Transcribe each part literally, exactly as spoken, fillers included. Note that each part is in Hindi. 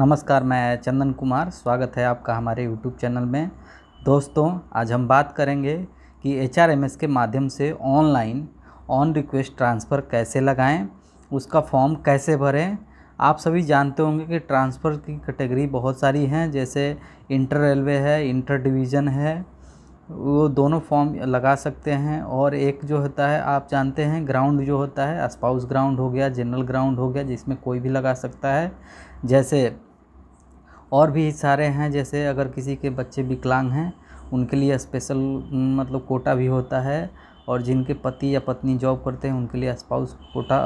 नमस्कार, मैं चंदन कुमार। स्वागत है आपका हमारे यूट्यूब चैनल में। दोस्तों, आज हम बात करेंगे कि एच आर एम एस के माध्यम से ऑनलाइन ऑन रिक्वेस्ट ट्रांसफ़र कैसे लगाएं, उसका फॉर्म कैसे भरें। आप सभी जानते होंगे कि ट्रांसफ़र की कैटेगरी बहुत सारी हैं, जैसे इंटर रेलवे है, इंटर डिवीज़न है, वो दोनों फॉर्म लगा सकते हैं। और एक जो होता है, आप जानते हैं, ग्राउंड जो होता है, स्पाउस ग्राउंड हो गया, जनरल ग्राउंड हो गया, जिसमें कोई भी लगा सकता है। जैसे और भी सारे हैं, जैसे अगर किसी के बच्चे विकलांग हैं उनके लिए स्पेशल मतलब कोटा भी होता है, और जिनके पति या पत्नी जॉब करते हैं उनके लिए स्पाउस कोटा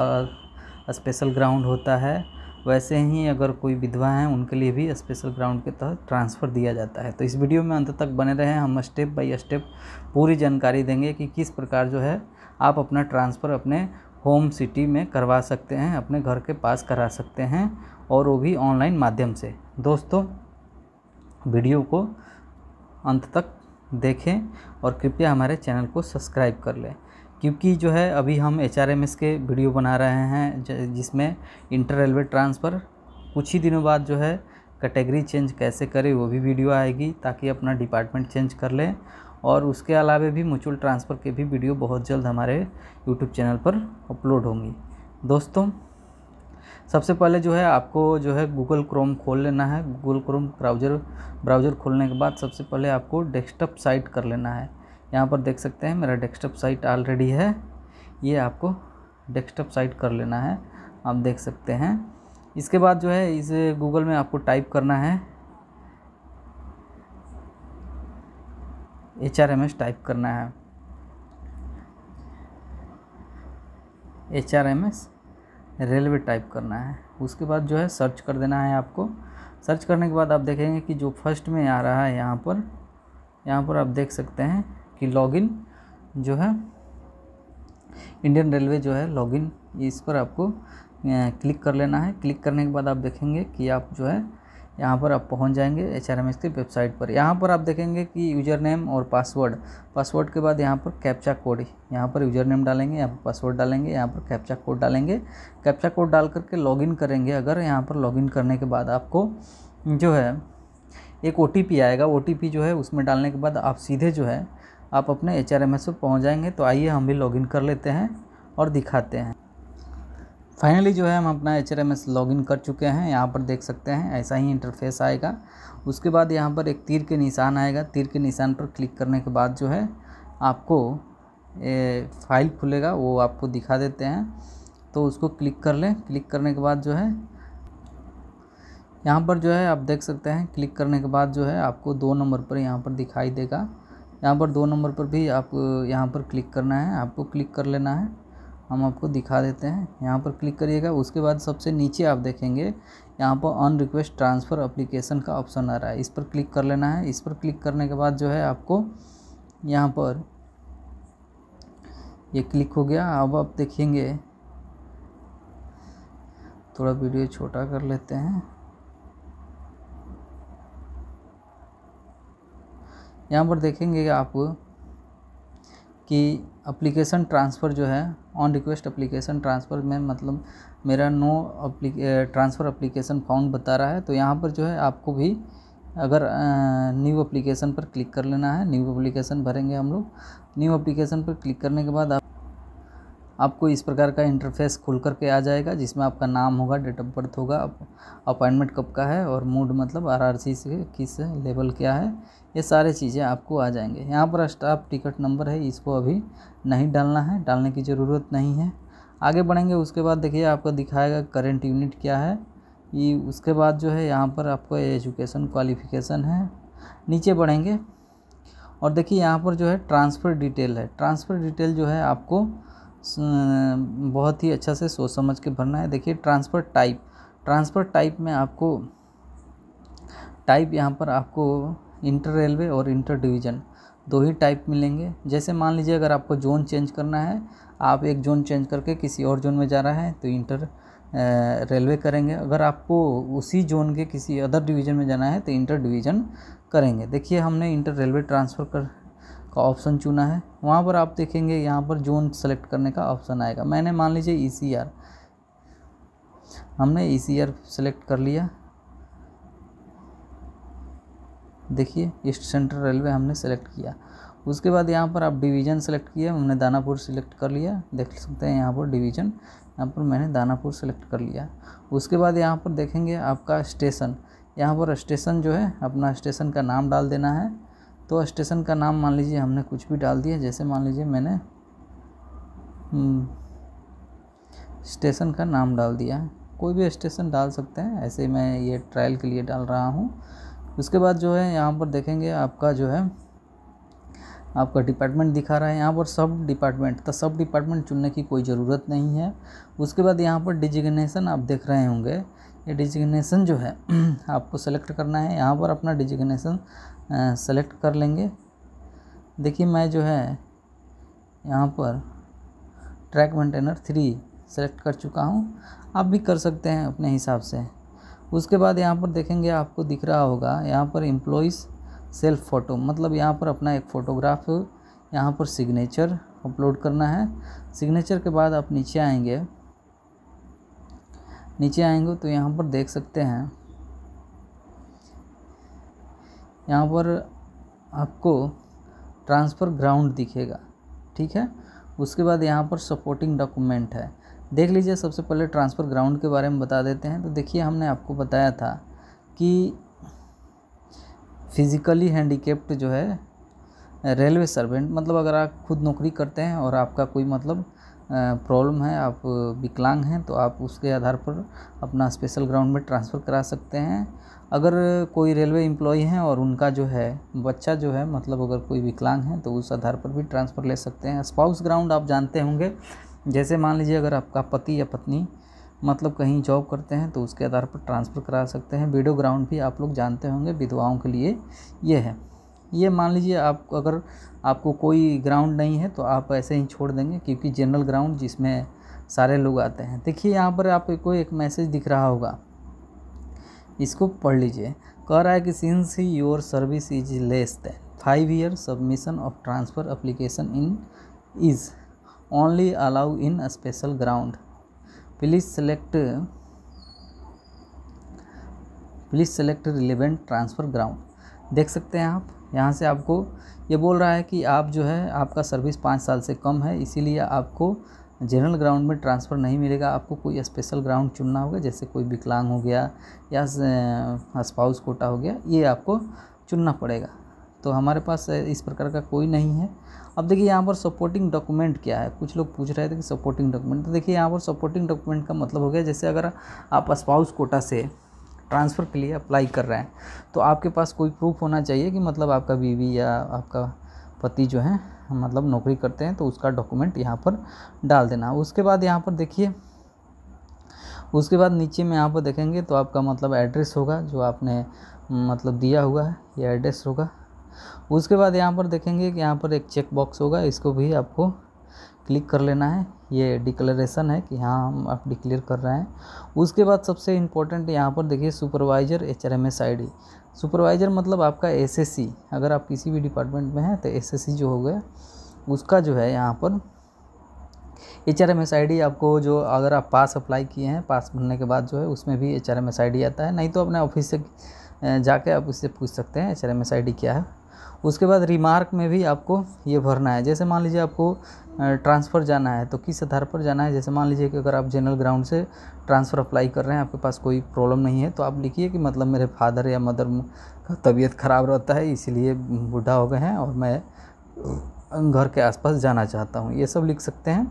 स्पेशल ग्राउंड होता है। वैसे ही अगर कोई विधवा हैं उनके लिए भी स्पेशल ग्राउंड के तहत ट्रांसफ़र दिया जाता है। तो इस वीडियो में अंत तक बने रहें, हम स्टेप बाय स्टेप पूरी जानकारी देंगे कि किस प्रकार जो है आप अपना ट्रांसफ़र अपने होम सिटी में करवा सकते हैं, अपने घर के पास करा सकते हैं, और वो भी ऑनलाइन माध्यम से। दोस्तों, वीडियो को अंत तक देखें और कृपया हमारे चैनल को सब्सक्राइब कर लें, क्योंकि जो है अभी हम एच आर एम एस के वीडियो बना रहे हैं, जिसमें इंटर रेलवे ट्रांसफ़र कुछ ही दिनों बाद जो है कैटेगरी चेंज कैसे करें वो भी वीडियो आएगी, ताकि अपना डिपार्टमेंट चेंज कर लें। और उसके अलावा भी म्यूचुअल ट्रांसफ़र के भी वीडियो बहुत जल्द हमारे यूट्यूब चैनल पर अपलोड होंगी। दोस्तों, सबसे पहले जो है आपको जो है गूगल क्रोम खोल लेना है। गूगल क्रोम ब्राउज़र ब्राउज़र खोलने के बाद सबसे पहले आपको डेस्कटॉप साइट कर लेना है। यहाँ पर देख सकते हैं मेरा डेस्कटॉप साइट ऑलरेडी है, ये आपको डेस्कटॉप साइट कर लेना है, आप देख सकते हैं। इसके बाद जो है इस गूगल में आपको टाइप करना है, H R M S type करना है, H R M S railway type करना है। उसके बाद जो है सर्च कर देना है आपको। सर्च करने के बाद आप देखेंगे कि जो फर्स्ट में आ रहा है, यहाँ पर यहाँ पर आप देख सकते हैं कि लॉगिन जो है इंडियन रेलवे जो है लॉगिन, इस पर आपको क्लिक कर लेना है। क्लिक करने के बाद आप देखेंगे कि आप जो है यहाँ पर आप पहुँच जाएंगे एच आर एम एस की वेबसाइट पर। यहाँ पर आप देखेंगे कि यूज़र नेम और पासवर्ड, पासवर्ड के बाद यहाँ पर कैप्चा कोड, यहाँ पर यूज़र नेम डालेंगे, यहाँ पर पासवर्ड डालेंगे, यहाँ पर कैप्चा कोड डालेंगे। कैप्चा कोड डाल करके लॉगिन करेंगे। अगर यहाँ पर लॉगिन करने के बाद आपको जो है एक ओ टी पी आएगा, ओ टी पी जो है उसमें डालने के बाद आप सीधे जो है आप अपने एच आर एम एस पर पहुँच जाएंगे। तो आइए हम भी लॉगिन कर लेते हैं और दिखाते हैं। फाइनली जो है हम अपना H R M S login कर चुके हैं। यहाँ पर देख सकते हैं ऐसा ही इंटरफेस आएगा। उसके बाद यहाँ पर एक तीर के निशान आएगा, तीर के निशान पर क्लिक करने के बाद जो है आपको फाइल खुलेगा, वो आपको दिखा देते हैं। तो उसको क्लिक कर लें। क्लिक करने के बाद जो है यहाँ पर जो है आप देख सकते हैं, क्लिक करने के बाद जो है आपको दो नंबर पर यहाँ पर दिखाई देगा। यहाँ पर दो नंबर पर भी आप यहाँ पर क्लिक करना है, आपको क्लिक कर लेना है। हम आपको दिखा देते हैं, यहाँ पर क्लिक करिएगा। उसके बाद सबसे नीचे आप देखेंगे यहाँ पर ऑन रिक्वेस्ट ट्रांसफ़र एप्लीकेशन का ऑप्शन आ रहा है, इस पर क्लिक कर लेना है। इस पर क्लिक करने के बाद जो है आपको यहाँ पर ये क्लिक हो गया। अब आप देखेंगे, थोड़ा वीडियो छोटा कर लेते हैं। यहाँ पर देखेंगे आप कि एप्लीकेशन ट्रांसफ़र जो है ऑन रिक्वेस्ट एप्लीकेशन ट्रांसफ़र में मतलब मेरा नो ट्रांसफ़र एप्लीकेशन फाउंड बता रहा है। तो यहाँ पर जो है आपको भी अगर न्यू एप्लीकेशन पर क्लिक कर लेना है, न्यू एप्लीकेशन भरेंगे हम लोग। न्यू एप्लीकेशन पर क्लिक करने के बाद आप आपको इस प्रकार का इंटरफेस खुल कर के आ जाएगा, जिसमें आपका नाम होगा, डेट ऑफ बर्थ होगा, अपॉइंटमेंट कब का है, और मूड मतलब आर आर सी से किस लेवल क्या है, ये सारे चीज़ें आपको आ जाएंगे। यहाँ पर स्टाफ टिकट नंबर है, इसको अभी नहीं डालना है, डालने की ज़रूरत नहीं है। आगे बढ़ेंगे। उसके बाद देखिए आपको दिखाएगा करेंट यूनिट क्या है। ये उसके बाद जो है यहाँ पर आपको एजुकेशन क्वालिफिकेशन है। नीचे बढ़ेंगे और देखिए यहाँ पर जो है ट्रांसफ़र डिटेल है। ट्रांसफ़र डिटेल जो है आपको बहुत ही अच्छा से सोच समझ के भरना है। देखिए ट्रांसफ़र टाइप, ट्रांसफ़र टाइप में आपको टाइप यहाँ पर आपको इंटर रेलवे और इंटर डिवीज़न दो ही टाइप मिलेंगे। जैसे मान लीजिए अगर आपको जोन चेंज करना है, आप एक जोन चेंज करके किसी और जोन में जा रहा है तो इंटर रेलवे करेंगे। अगर आपको उसी जोन के किसी अदर डिवीज़न में जाना है तो इंटर डिवीज़न करेंगे। देखिए हमने इंटर रेलवे ट्रांसफ़र कर का ऑप्शन चुना है। वहाँ पर आप देखेंगे यहाँ पर जोन सेलेक्ट करने का ऑप्शन आएगा। मैंने मान लीजिए ई सी आर, हमने ई सी आर सेलेक्ट कर लिया। देखिए ईस्ट सेंट्रल रेलवे हमने सेलेक्ट किया। उसके बाद यहाँ पर आप डिवीज़न सेलेक्ट किए, हमने दानापुर सेलेक्ट कर लिया, देख सकते हैं यहाँ पर डिवीज़न, यहाँ पर मैंने दानापुर सेलेक्ट कर लिया। उसके बाद यहाँ पर देखेंगे आपका स्टेशन, यहाँ पर स्टेशन जो है अपना स्टेशन का नाम डाल देना है। तो स्टेशन का नाम मान लीजिए हमने कुछ भी डाल दिया, जैसे मान लीजिए मैंने स्टेशन का नाम डाल दिया है, कोई भी स्टेशन डाल सकते हैं, ऐसे मैं ये ट्रायल के लिए डाल रहा हूँ। उसके बाद जो है यहाँ पर देखेंगे आपका जो है आपका डिपार्टमेंट दिखा रहा है, यहाँ पर सब डिपार्टमेंट, तो सब डिपार्टमेंट चुनने की कोई ज़रूरत नहीं है। उसके बाद यहाँ पर डिजिग्नेशन आप देख रहे होंगे, ये डिजिग्नेशन जो है आपको सेलेक्ट करना है, यहाँ पर अपना डिजिग्नेशन सेलेक्ट कर लेंगे। देखिए मैं जो है यहाँ पर ट्रैक मेंटेनर थ्री सेलेक्ट कर चुका हूँ, आप भी कर सकते हैं अपने हिसाब से। उसके बाद यहाँ पर देखेंगे आपको दिख रहा होगा यहाँ पर एम्प्लॉइज़ सेल्फ फ़ोटो, मतलब यहाँ पर अपना एक फ़ोटोग्राफ, यहाँ पर सिग्नेचर अपलोड करना है। सिग्नेचर के बाद आप नीचे आएंगे, नीचे आएंगे तो यहाँ पर देख सकते हैं यहाँ पर आपको ट्रांसफ़र ग्राउंड दिखेगा, ठीक है। उसके बाद यहाँ पर सपोर्टिंग डॉक्यूमेंट है, देख लीजिए। सबसे पहले ट्रांसफ़र ग्राउंड के बारे में बता देते हैं। तो देखिए हमने आपको बताया था कि फिज़िकली हैंडीकेप्ड जो है रेलवे सर्वेंट, मतलब अगर आप खुद नौकरी करते हैं और आपका कोई मतलब प्रॉब्लम है, आप विकलांग हैं, तो आप उसके आधार पर अपना स्पेशल ग्राउंड में ट्रांसफ़र करा सकते हैं। अगर कोई रेलवे एम्प्लॉय हैं और उनका जो है बच्चा जो है, मतलब अगर कोई विकलांग है, तो उस आधार पर भी ट्रांसफ़र ले सकते हैं। स्पाउस ग्राउंड आप जानते होंगे, जैसे मान लीजिए अगर आपका पति या पत्नी मतलब कहीं जॉब करते हैं तो उसके आधार पर ट्रांसफ़र करा सकते हैं। विडो ग्राउंड भी आप लोग जानते होंगे, विधवाओं के लिए ये है। ये मान लीजिए आप अगर आपको कोई ग्राउंड नहीं है तो आप ऐसे ही छोड़ देंगे, क्योंकि जनरल ग्राउंड जिसमें सारे लोग आते हैं। देखिए यहाँ पर आपको एक मैसेज दिख रहा होगा, इसको पढ़ लीजिए। कह रहा है कि since your service is less than five year submission of transfer application in is only allow in a special ground, please select please select relevant transfer ground. देख सकते हैं आप यहाँ से, आपको ये बोल रहा है कि आप जो है आपका सर्विस पाँच साल से कम है, इसीलिए आपको जनरल ग्राउंड में ट्रांसफ़र नहीं मिलेगा, आपको कोई स्पेशल ग्राउंड चुनना होगा, जैसे कोई विकलांग हो गया या स्पाउस कोटा हो गया, ये आपको चुनना पड़ेगा। तो हमारे पास इस प्रकार का कोई नहीं है। अब देखिए यहाँ पर सपोर्टिंग डॉक्यूमेंट क्या है, कुछ लोग पूछ रहे थे कि सपोर्टिंग डॉक्यूमेंट। तो देखिए यहाँ पर सपोर्टिंग डॉक्यूमेंट का मतलब हो गया, जैसे अगर आप स्पाउस कोटा से ट्रांसफ़र के लिए अप्लाई कर रहे हैं तो आपके पास कोई प्रूफ होना चाहिए कि मतलब आपका बीवी या आपका पति जो है मतलब नौकरी करते हैं, तो उसका डॉक्यूमेंट यहाँ पर डाल देना। उसके बाद यहाँ पर देखिए, उसके बाद नीचे में यहाँ पर देखेंगे तो आपका मतलब एड्रेस होगा, जो आपने मतलब दिया हुआ है ये एड्रेस होगा। उसके बाद यहाँ पर देखेंगे कि यहाँ पर एक चेक बॉक्स होगा, इसको भी आपको क्लिक कर लेना है। ये डिक्लेरेशन है कि हाँ हम आप डिक्लेयर कर रहे हैं। उसके बाद सबसे इम्पोर्टेंट यहाँ पर देखिए सुपरवाइज़र एचआरएमएस आईडी। सुपरवाइज़र मतलब आपका एसएससी, अगर आप किसी भी डिपार्टमेंट में हैं तो एसएससी जो हो गया उसका जो है यहाँ पर एचआरएमएस आईडी, आपको जो अगर आप पास अप्लाई किए हैं, पास भरने के बाद जो है उसमें भी एचआरएमएस आईडी आता है, नहीं तो अपने ऑफिस से जाके आप उससे पूछ सकते हैं एचआरएमएस आईडी क्या है। उसके बाद रिमार्क में भी आपको ये भरना है, जैसे मान लीजिए आपको ट्रांसफ़र जाना है तो किस आधार पर जाना है। जैसे मान लीजिए कि अगर आप जनरल ग्राउंड से ट्रांसफ़र अप्लाई कर रहे हैं, आपके पास कोई प्रॉब्लम नहीं है, तो आप लिखिए कि मतलब मेरे फादर या मदर का तबीयत ख़राब रहता है, इसीलिए बूढ़ा हो गए हैं और मैं घर के आसपास जाना चाहता हूँ, ये सब लिख सकते हैं।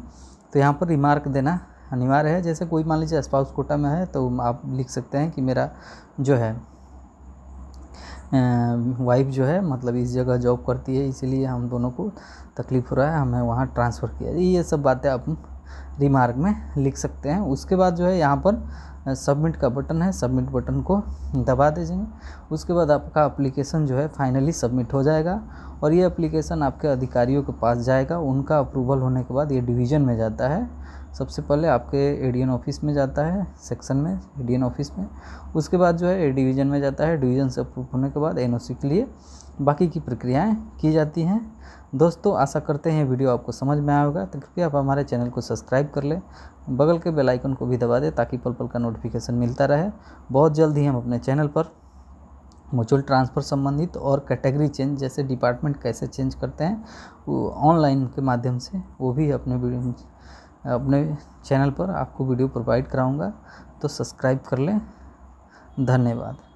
तो यहाँ पर रिमार्क देना अनिवार्य है। जैसे कोई मान लीजिए स्पाउस कोटा में है तो आप लिख सकते हैं कि मेरा जो है वाइफ जो है मतलब इस जगह जॉब करती है, इसीलिए हम दोनों को तकलीफ़ हो रहा है, हमें वहाँ ट्रांसफ़र किया। ये सब बातें आप रिमार्क में लिख सकते हैं। उसके बाद जो है यहाँ पर सबमिट का बटन है, सबमिट बटन को दबा दीजिए। उसके बाद आपका एप्लीकेशन जो है फाइनली सबमिट हो जाएगा और ये एप्लीकेशन आपके अधिकारियों के पास जाएगा। उनका अप्रूवल होने के बाद ये डिवीज़न में जाता है, सबसे पहले आपके एडीएन ऑफिस में जाता है, सेक्शन में एडीएन ऑफिस में। उसके बाद जो है डिवीज़न में जाता है, डिवीज़न से अप्रूव होने के बाद एनओसी के लिए बाकी की प्रक्रियाएं की जाती हैं। दोस्तों आशा करते हैं वीडियो आपको समझ में आया होगा, तो कृपया आप हमारे चैनल को सब्सक्राइब कर लें, बगल के बेल आइकन को भी दबा दें ताकि पल पल का नोटिफिकेशन मिलता रहे। बहुत जल्द ही हम अपने चैनल पर म्यूचुअल ट्रांसफ़र संबंधित और कैटेगरी चेंज जैसे डिपार्टमेंट कैसे चेंज करते हैं वो ऑनलाइन के माध्यम से वो भी अपने अपने चैनल पर आपको वीडियो प्रोवाइड कराऊंगा। तो सब्सक्राइब कर लें। धन्यवाद।